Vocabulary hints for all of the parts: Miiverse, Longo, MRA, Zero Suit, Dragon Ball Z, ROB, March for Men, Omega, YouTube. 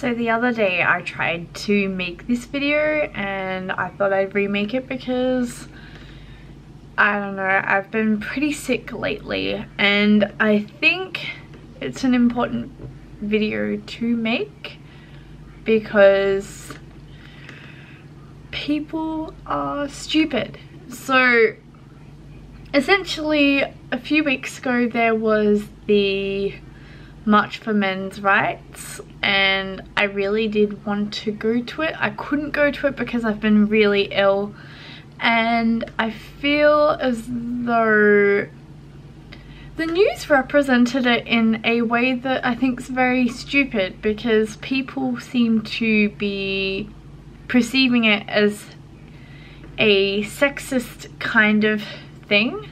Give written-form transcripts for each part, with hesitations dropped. So the other day I tried to make this video and I thought I'd remake it because I don't know, I've been pretty sick lately and I think it's an important video to make because people are stupid. So essentially a few weeks ago there was the March for Men's Rights and I really did want to go to it. I couldn't go to it because I've been really ill and I feel as though the news represented it in a way that I think is very stupid because people seem to be perceiving it as a sexist kind of thing.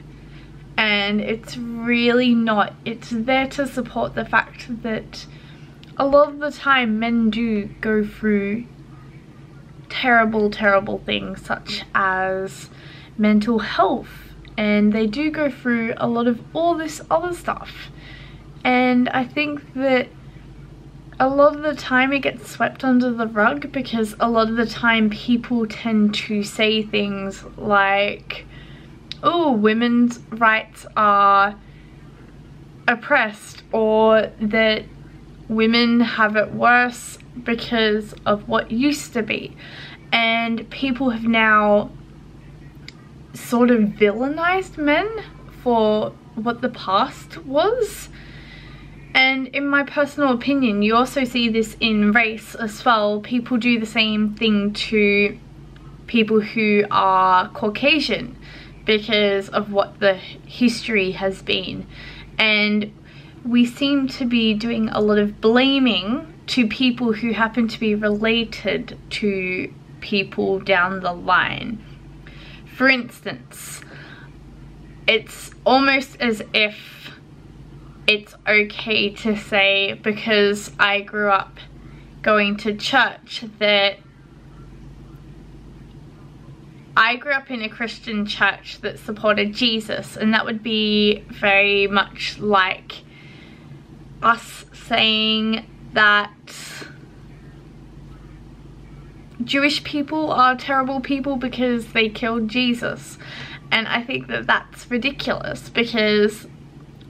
And it's really not. It's there to support the fact that a lot of the time men do go through terrible, terrible things such as mental health, and they do go through a lot of all this other stuff. And I think that a lot of the time it gets swept under the rug because a lot of the time people tend to say things like, oh, women's rights are oppressed, or that women have it worse because of what used to be. And people have now sort of villainized men for what the past was. And in my personal opinion, you also see this in race as well. People do the same thing to people who are Caucasian because of what the history has been, and we seem to be doing a lot of blaming to people who happen to be related to people down the line. For instance, it's almost as if it's okay to say, because I grew up going to church, that I grew up in a Christian church that supported Jesus, and that would be very much like us saying that Jewish people are terrible people because they killed Jesus. And I think that that's ridiculous because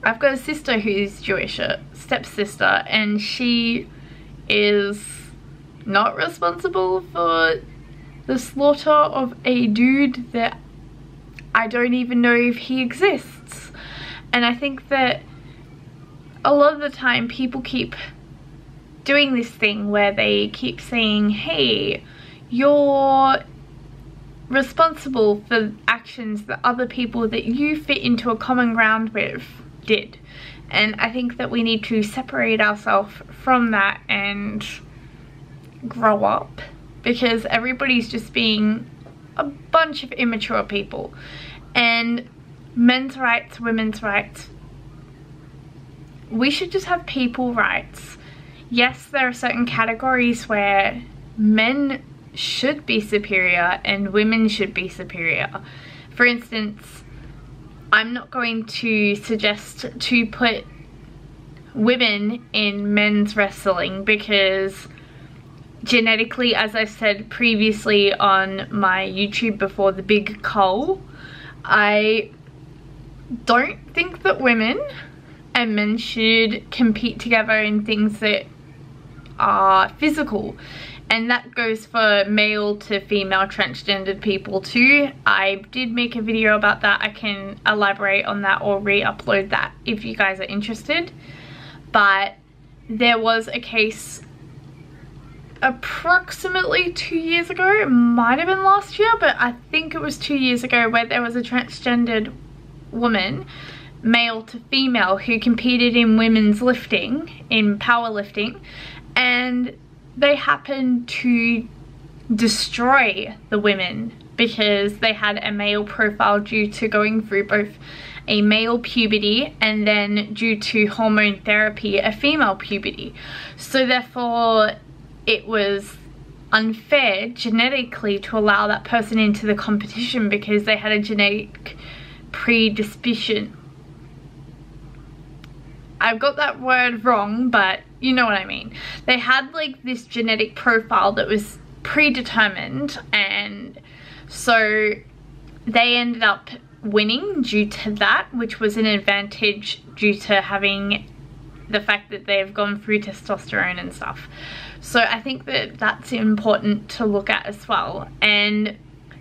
I've got a sister who's Jewish, a stepsister, and she is not responsible for the slaughter of a dude that I don't even know if he exists. And I think that a lot of the time people keep doing this thing where they keep saying, hey, you're responsible for actions that other people that you fit into a common ground with did. And I think that we need to separate ourselves from that and grow up, because everybody's just being a bunch of immature people. And men's rights, women's rights, we should just have people rights. Yes, there are certain categories where men should be superior and women should be superior. For instance, I'm not going to suggest to put women in men's wrestling because genetically, as I said previously on my YouTube before the big cull, I don't think that women and men should compete together in things that are physical. And that goes for male to female transgendered people too. I did make a video about that. I can elaborate on that or re-upload that if you guys are interested. But there was a case approximately 2 years ago, it might have been last year, but I think it was 2 years ago, where there was a transgendered woman, male to female, who competed in women's lifting, in powerlifting, and they happened to destroy the women because they had a male profile due to going through both a male puberty and then, due to hormone therapy, a female puberty. So therefore it was unfair genetically to allow that person into the competition because they had a genetic predisposition. I've got that word wrong, but you know what I mean. They had like this genetic profile that was predetermined, and so they ended up winning due to that, which was an advantage due to having the fact that they've gone through testosterone and stuff. So I think that that's important to look at as well. And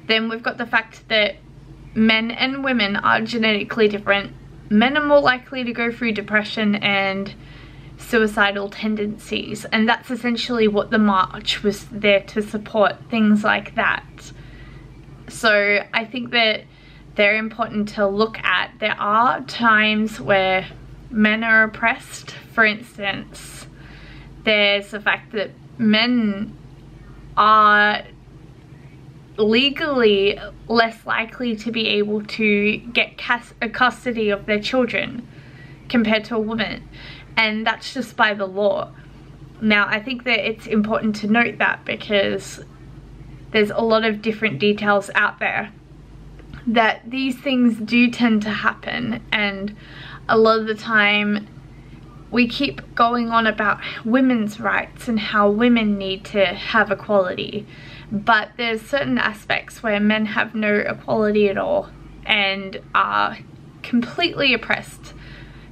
then we've got the fact that men and women are genetically different. Men are more likely to go through depression and suicidal tendencies, and that's essentially what the march was there to support, things like that. So I think that they're important to look at. There are times where men are oppressed. For instance, there's the fact that men are legally less likely to be able to get custody of their children compared to a woman, and that's just by the law. Now I think that it's important to note that, because there's a lot of different details out there that these things do tend to happen, and a lot of the time we keep going on about women's rights and how women need to have equality, but there's certain aspects where men have no equality at all and are completely oppressed,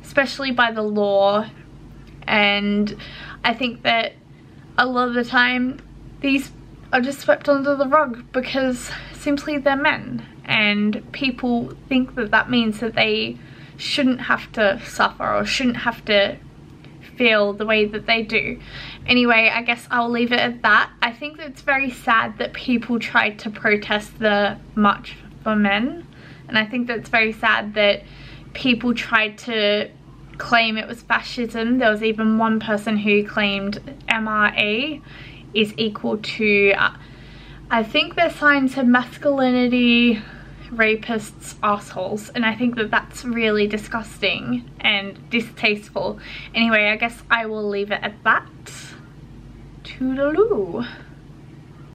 especially by the law. And I think that a lot of the time these are just swept under the rug because simply they're men, and people think that that means that they shouldn't have to suffer or shouldn't have to feel the way that they do. Anyway, I guess I'll leave it at that. I think that it's very sad that people tried to protest the March for Men, and I think that it's very sad that people tried to claim it was fascism. There was even one person who claimed MRA is equal to, I think their sign said masculinity, rapists, assholes, and I think that that's really disgusting and distasteful. Anyway, I guess I will leave it at that. Toodaloo.